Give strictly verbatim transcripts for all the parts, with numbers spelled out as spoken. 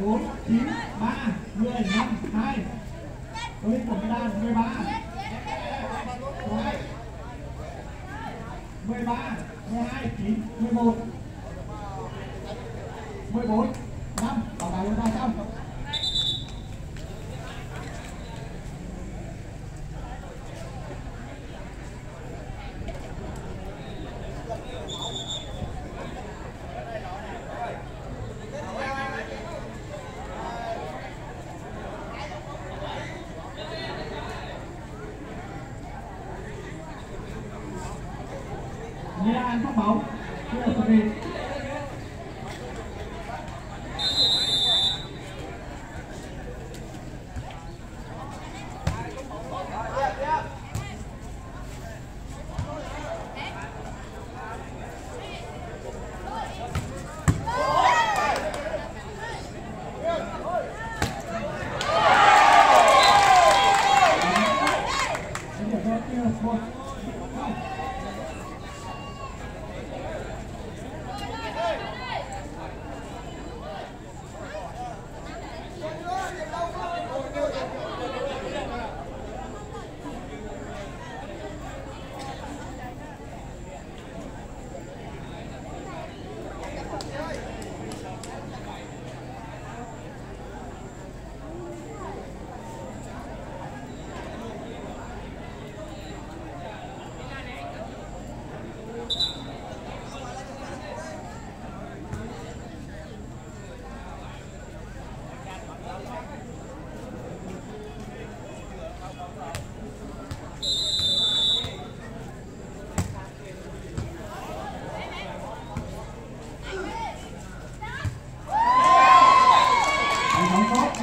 bốn, chín, ba, mười, năm, hai. Đối với tổng đàn mười ba, mười hai, mười ba, mười hai, chín, mười một, mười bốn, năm, bảo đảm lên ba trăm. Nghĩa ăn các bóng, nghĩa là sự việc.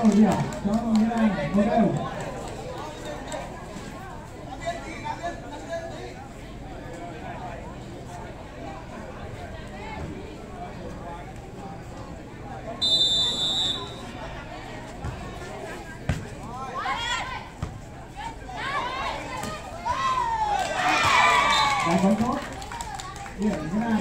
Hãy subscribe cho kênh Ghiền Mì Gõ để không bỏ lỡ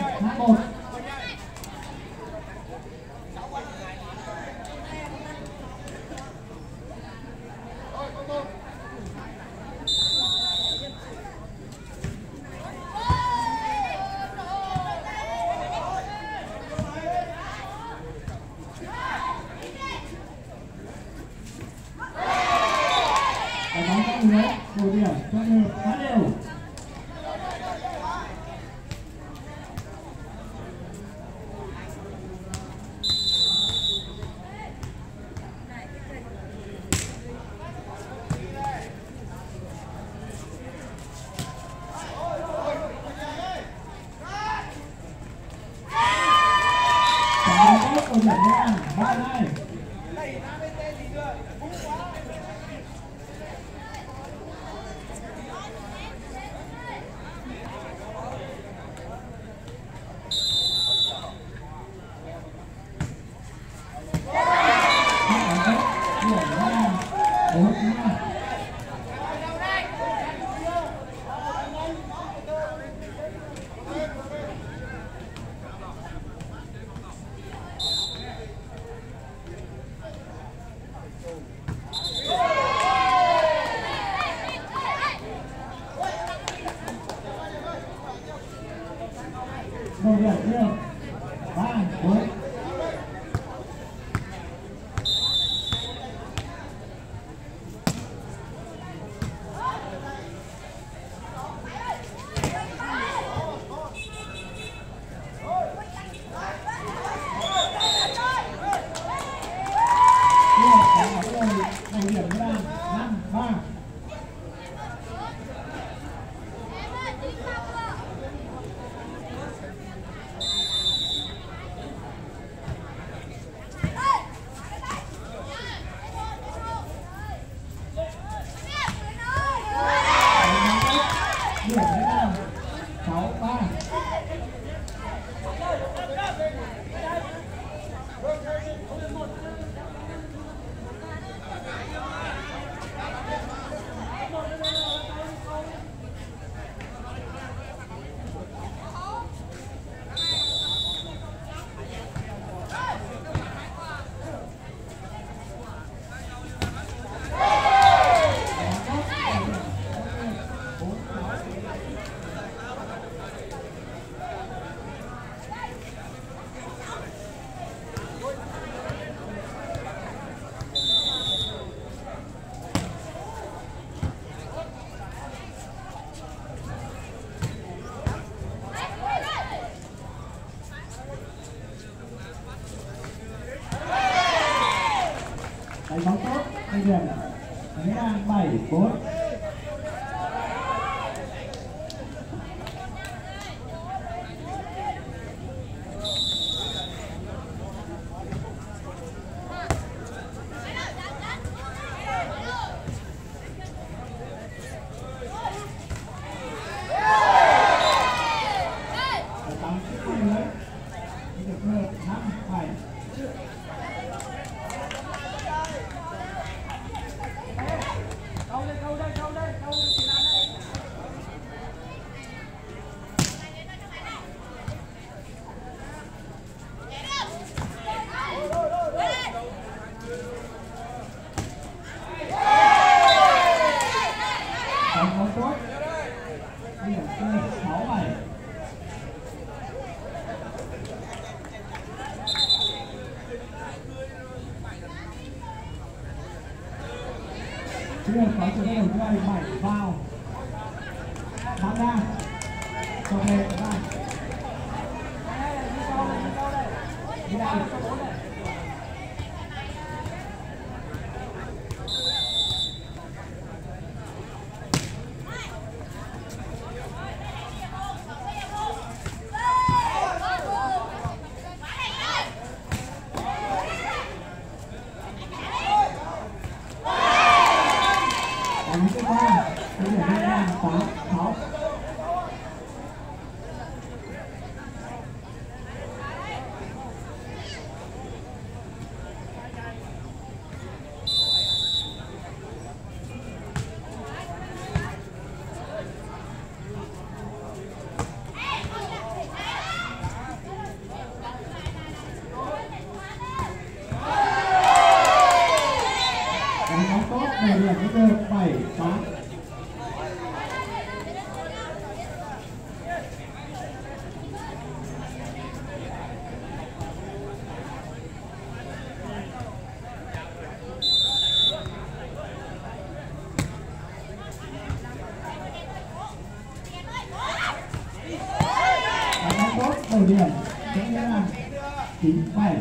đánh bóng tốt, anh Huyền ạ. Đánh ngang bảy bốn. Có trường hợp của anh bảy vào bắn ra cho về ra đi ra điểm chính là chín bảy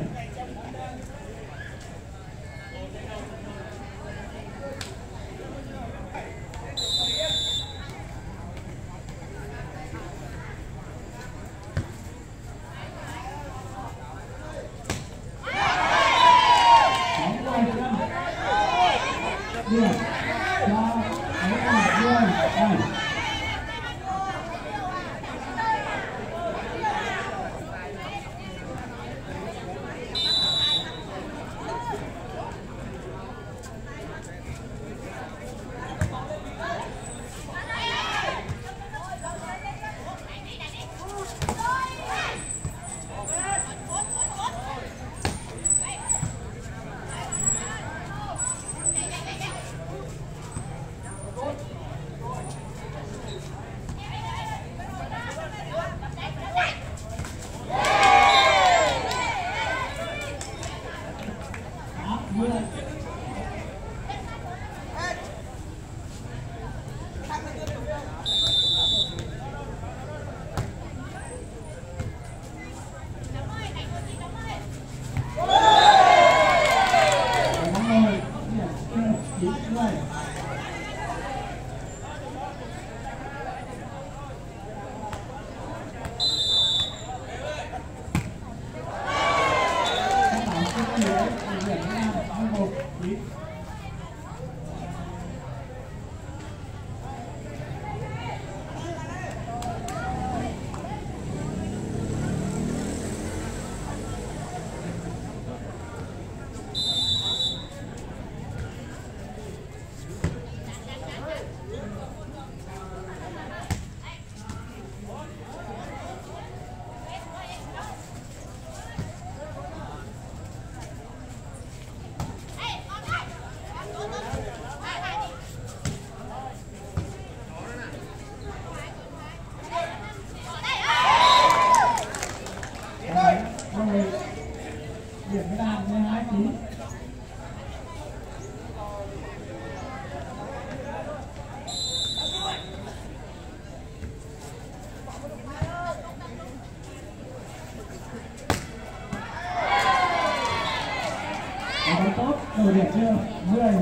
tốt từ biệt chưa mười mười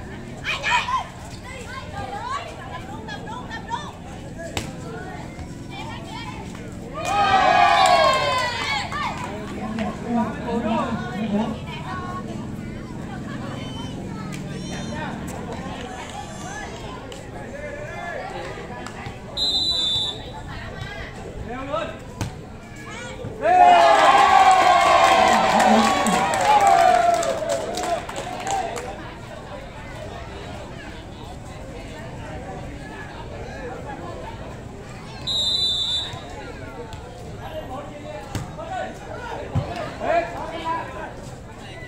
hai